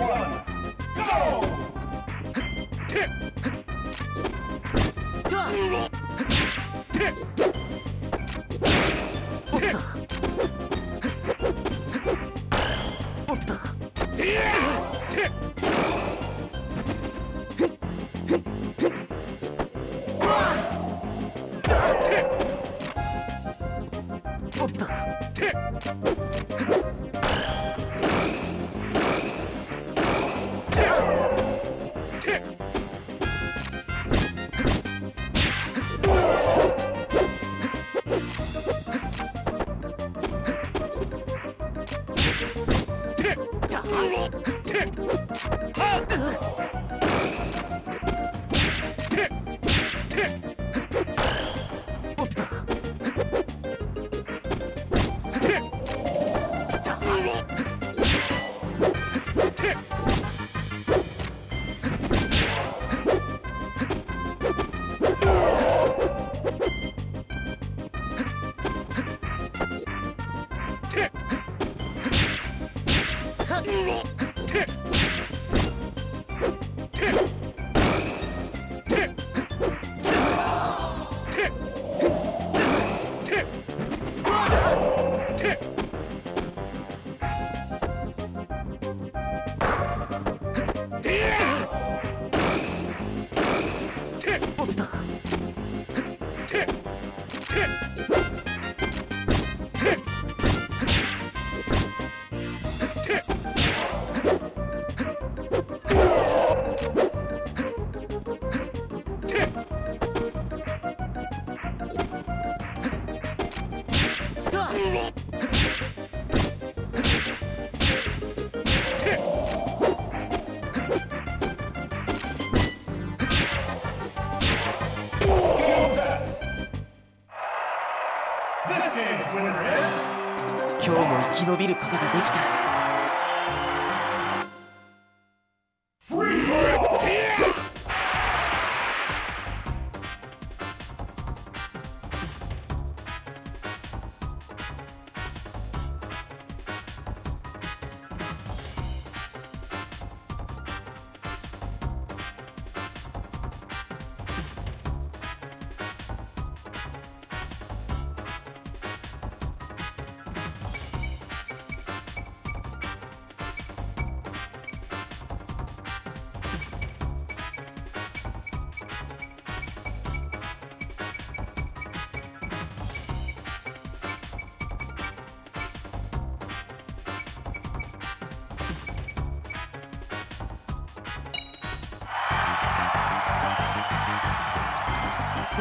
one,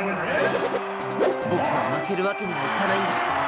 僕は負けるわけにはいかないんだ。